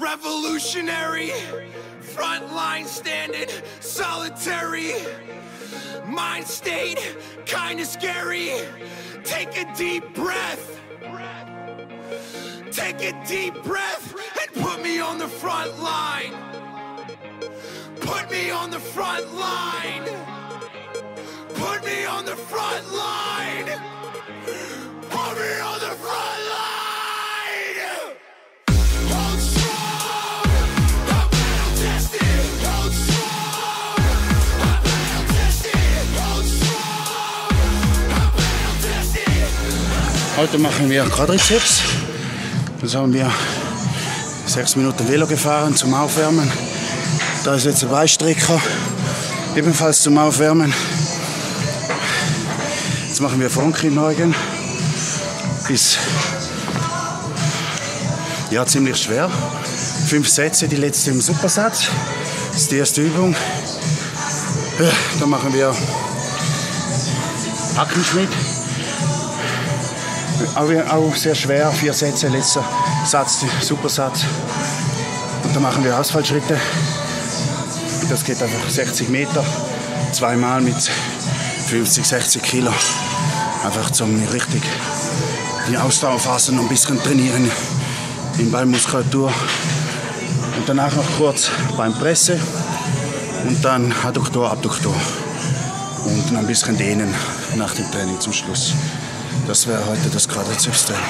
Revolutionary, frontline standing, solitary, mind state, kinda scary. Take a deep breath, take a deep breath, and put me on the front line. Put me on the front line. Put me on the front line. Put me on the front line. Heute machen wir Quadrizeps. Das haben wir 6 Minuten Velo gefahren zum Aufwärmen. Da ist jetzt ein Beistrecker, ebenfalls zum Aufwärmen. Jetzt machen wir Frontkniebeugen. Ist ja ziemlich schwer. 5 Sätze, die letzte im Supersatz. Das ist die erste Übung. Dann machen wir Hackenschmidt. Auch sehr schwer, 4 Sätze, letzter Satz, Supersatz. Und dann machen wir Ausfallschritte. Das geht einfach 60 Meter, zweimal mit 50, 60 Kilo. Einfach zum richtig die Ausdauer fassen und ein bisschen trainieren in Beinmuskulatur. Und danach noch kurz Beinpresse und dann Adduktor, Abduktor. Und ein bisschen dehnen nach dem Training zum Schluss. Das wäre heute das Quadrizeps-Training.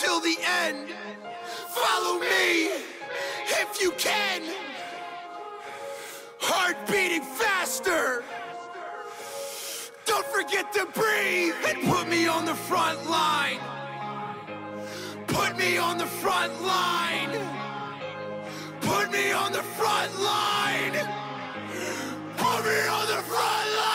Till the end, follow me if you can. Heart beating faster, don't forget to breathe, and put me on the front line. Put me on the front line. Put me on the front line. Put me on the front line.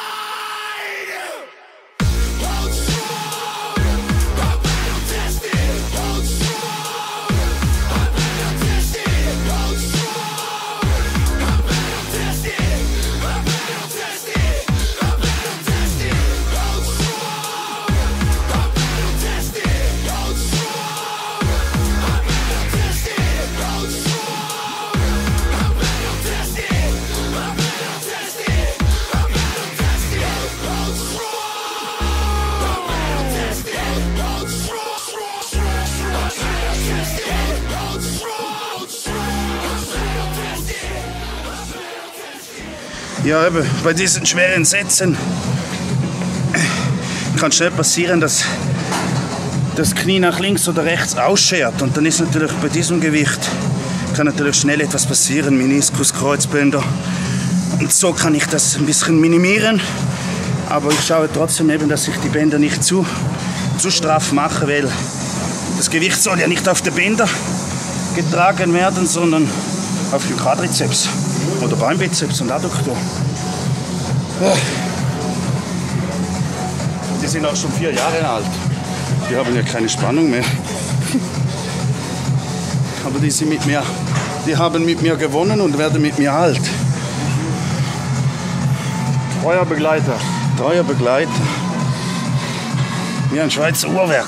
Ja, eben, bei diesen schweren Sätzen kann schnell passieren, dass das Knie nach links oder rechts ausschert. Und dann ist natürlich bei diesem Gewicht kann natürlich schnell etwas passieren, Meniskus-Kreuzbänder. Und so kann ich das ein bisschen minimieren. Aber ich schaue trotzdem eben, dass ich die Bänder nicht zu straff mache, weil das Gewicht soll ja nicht auf die Bänder getragen werden, sondern auf den Quadrizeps oder Beinbizeps und Adduktor. Die sind auch schon 4 Jahre alt. Die haben ja keine Spannung mehr. Aber die sind mit mir, die haben mit mir gewonnen und werden mit mir alt. Treuer Begleiter. Treuer Begleiter. Wie ein Schweizer Uhrwerk.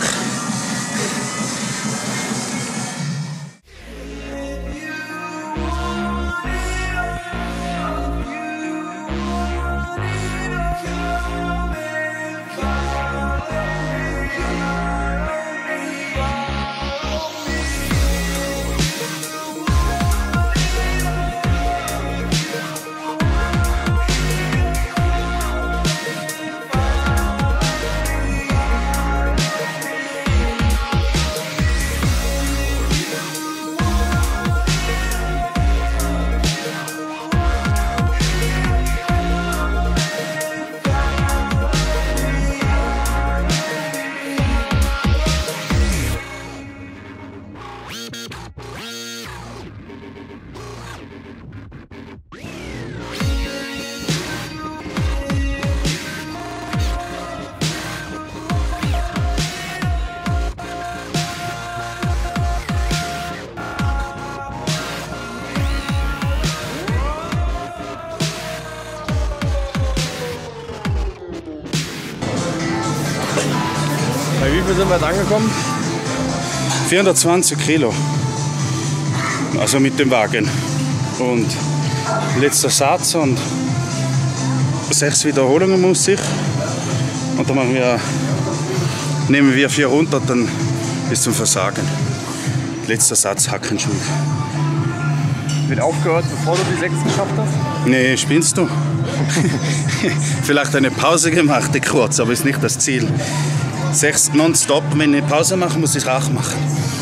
Bei wie viel sind wir jetzt angekommen? 420 Kilo. Also mit dem Wagen. Und letzter Satz und 6 Wiederholungen muss ich. Und dann machen wir, nehmen wir 400 dann bis zum Versagen. Letzter Satz Hackenschmidt. Wird aufgehört, bevor du die 6 geschafft hast? Nee, spinnst du? Vielleicht eine Pause gemacht, kurz, aber ist nicht das Ziel. 6 nonstop, wenn ich eine Pause mache, muss ich auch machen.